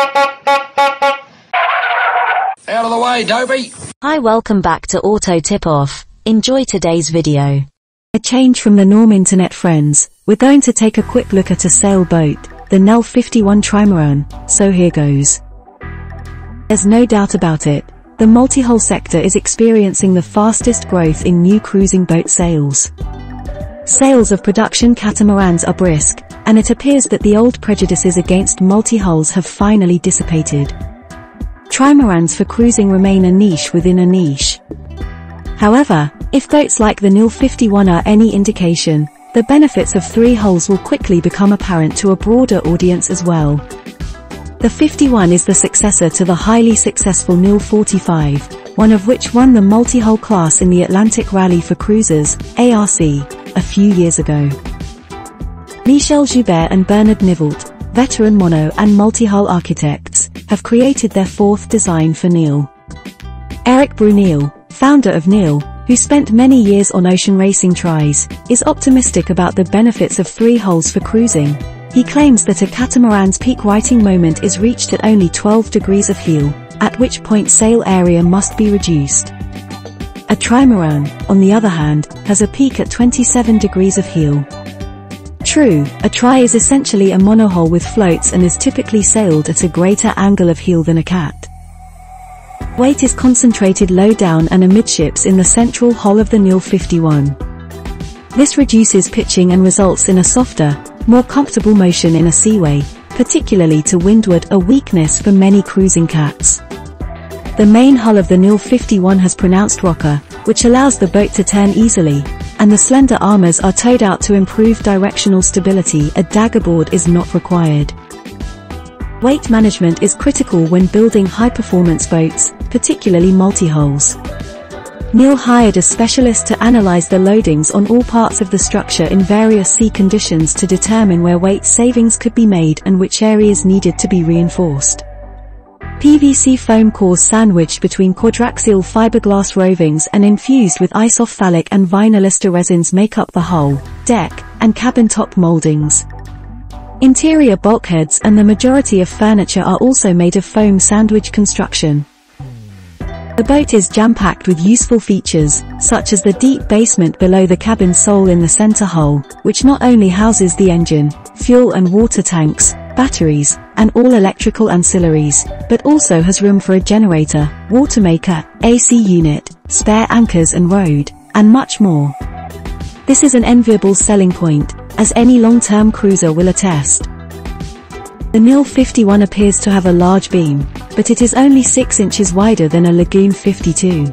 Out of the way, Dovey! Hi, welcome back to Auto Tip Off. Enjoy today's video. A change from the norm, internet friends. We're going to take a quick look at a sailboat, the NEEL 51 Trimaran, so here goes. There's no doubt about it, the multi-hull sector is experiencing the fastest growth in new cruising boat sales. Sales of production catamarans are brisk, and it appears that the old prejudices against multi-hulls have finally dissipated. Trimarans for cruising remain a niche within a niche. However, if boats like the NEEL 51 are any indication, the benefits of three hulls will quickly become apparent to a broader audience as well. The 51 is the successor to the highly successful NEEL 45, one of which won the multi-hull class in the Atlantic Rally for Cruisers, ARC, a few years ago. Michel Joubert and Bernard Nivelt, veteran mono and multi-hull architects, have created their fourth design for NEEL. Eric Brunel, founder of NEEL, who spent many years on ocean racing tries, is optimistic about the benefits of three hulls for cruising. He claims that a catamaran's peak righting moment is reached at only 12 degrees of heel, at which point sail area must be reduced. A trimaran, on the other hand, has a peak at 27 degrees of heel. True, a tri is essentially a monohull with floats and is typically sailed at a greater angle of heel than a cat. Weight is concentrated low down and amidships in the central hull of the NEEL 51. This reduces pitching and results in a softer, more comfortable motion in a seaway, particularly to windward, a weakness for many cruising cats. The main hull of the NEEL 51 has pronounced rocker, which allows the boat to turn easily, and the slender amas are towed out to improve directional stability. A daggerboard is not required. Weight management is critical when building high-performance boats, particularly multi-hulls. NEEL hired a specialist to analyze the loadings on all parts of the structure in various sea conditions to determine where weight savings could be made and which areas needed to be reinforced. PVC foam cores sandwiched between quadraxial fiberglass rovings and infused with isophthalic and vinylester resins make up the hull, deck, and cabin top moldings. Interior bulkheads and the majority of furniture are also made of foam sandwich construction. The boat is jam-packed with useful features, such as the deep basement below the cabin sole in the center hull, which not only houses the engine, fuel and water tanks, batteries, and all electrical ancillaries, but also has room for a generator, water maker, AC unit, spare anchors and rod, and much more. This is an enviable selling point, as any long-term cruiser will attest. The NEEL 51 appears to have a large beam, but it is only 6 inches wider than a Lagoon 52.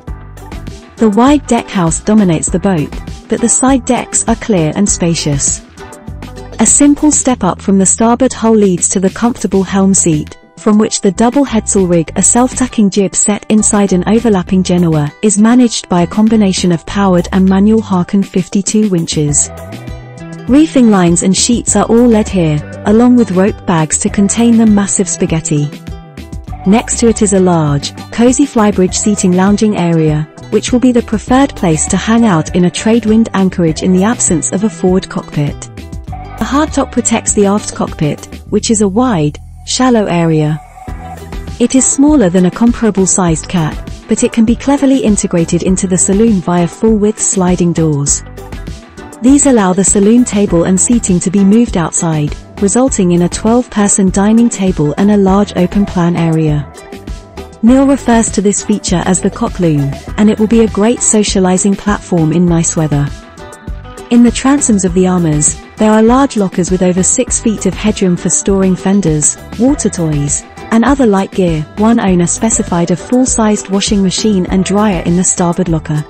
The wide deck house dominates the boat, but the side decks are clear and spacious. A simple step up from the starboard hull leads to the comfortable helm seat, from which the double headsail rig, a self-tacking jib set inside an overlapping genoa, is managed by a combination of powered and manual Harken 52 winches. Reefing lines and sheets are all led here, along with rope bags to contain the massive spaghetti. Next to it is a large, cozy flybridge seating lounging area, which will be the preferred place to hang out in a trade-wind anchorage in the absence of a forward cockpit. A hardtop protects the aft cockpit, which is a wide, shallow area. It is smaller than a comparable-sized cat, but it can be cleverly integrated into the saloon via full-width sliding doors. These allow the saloon table and seating to be moved outside, resulting in a 12-person dining table and a large open-plan area. NEEL refers to this feature as the cockloon, and it will be a great socializing platform in nice weather. In the transoms of the amas, there are large lockers with over 6 feet of headroom for storing fenders, water toys, and other light gear. One owner specified a full-sized washing machine and dryer in the starboard locker.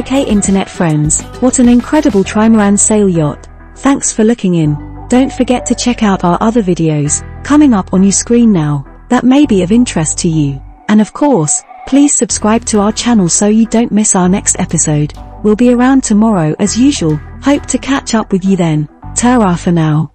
Okay, internet friends, what an incredible trimaran sail yacht. Thanks for looking in. Don't forget to check out our other videos, coming up on your screen now, that may be of interest to you. And of course, please subscribe to our channel so you don't miss our next episode. We'll be around tomorrow as usual, hope to catch up with you then. Ta-ra for now.